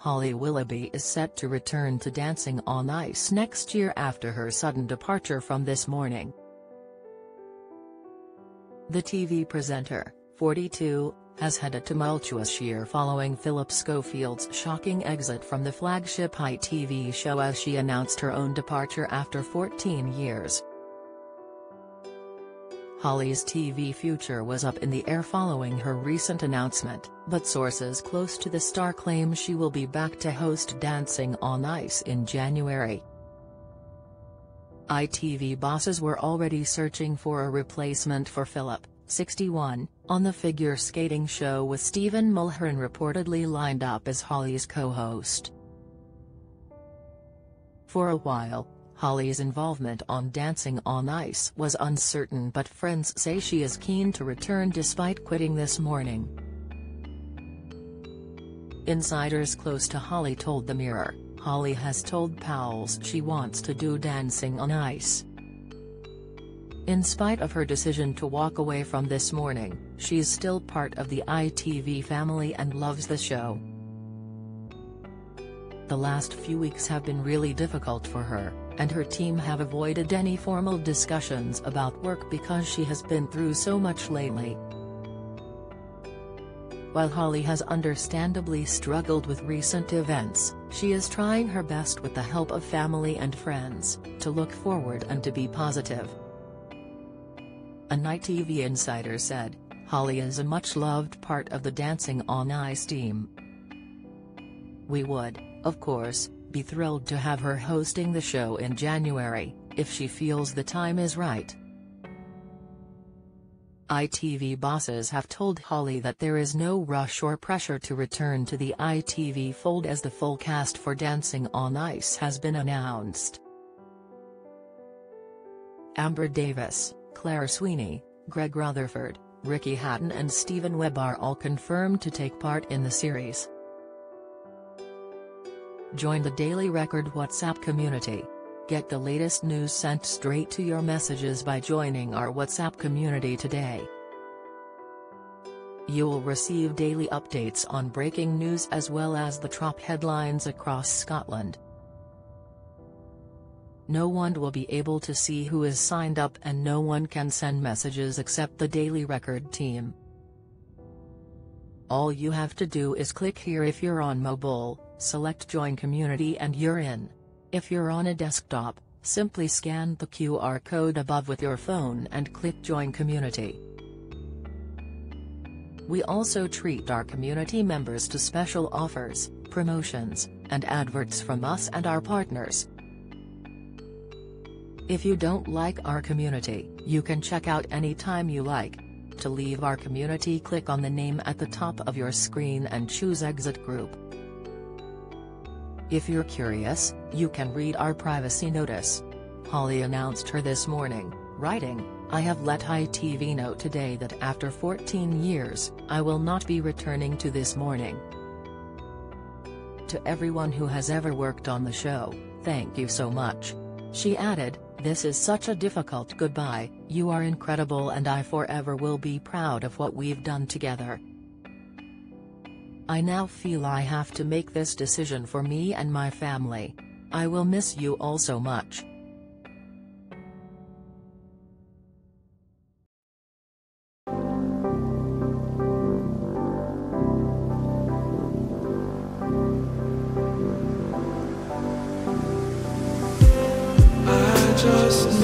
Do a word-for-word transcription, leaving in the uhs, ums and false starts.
Holly Willoughby is set to return to Dancing on Ice next year after her sudden departure from This Morning. The T V presenter, forty-two, has had a tumultuous year following Philip Schofield's shocking exit from the flagship I T V show as she announced her own departure after fourteen years. Holly's T V future was up in the air following her recent announcement, but sources close to the star claim she will be back to host Dancing on Ice in January. I T V bosses were already searching for a replacement for Philip, sixty-one, on the figure skating show with Stephen Mulhern reportedly lined up as Holly's co-host. For a while, Holly's involvement on Dancing on Ice was uncertain, but friends say she is keen to return despite quitting This Morning. Insiders close to Holly told the Mirror, Holly has told pals she wants to do Dancing on Ice. In spite of her decision to walk away from This Morning, she's still part of the I T V family and loves the show. The last few weeks have been really difficult for her, and her team have avoided any formal discussions about work because she has been through so much lately. While Holly has understandably struggled with recent events, she is trying her best with the help of family and friends, to look forward and to be positive. An I T V insider said, Holly is a much-loved part of the Dancing on Ice team. We would, of course, be thrilled to have her hosting the show in January, if she feels the time is right. I T V bosses have told Holly that there is no rush or pressure to return to the I T V fold as the full cast for Dancing on Ice has been announced. Amber Davis, Claire Sweeney, Greg Rutherford, Ricky Hatton and Stephen Webb are all confirmed to take part in the series. Join the Daily Record WhatsApp community. Get the latest news sent straight to your messages by joining our WhatsApp community today. You'll receive daily updates on breaking news as well as the top headlines across Scotland. No one will be able to see who is signed up and no one can send messages except the Daily Record team. All you have to do is click here if you're on mobile. Select Join Community and you're in. If you're on a desktop, simply scan the Q R code above with your phone and click Join Community. We also treat our community members to special offers, promotions, and adverts from us and our partners. If you don't like our community, you can check out anytime you like. To leave our community, click on the name at the top of your screen and choose Exit Group. If you're curious, you can read our privacy notice. Holly announced her This Morning, writing, I have let I T V know today that after fourteen years, I will not be returning to This Morning. To everyone who has ever worked on the show, thank you so much. She added, this is such a difficult goodbye, you are incredible and I forever will be proud of what we've done together. I now feel I have to make this decision for me and my family. I will miss you all so much. I just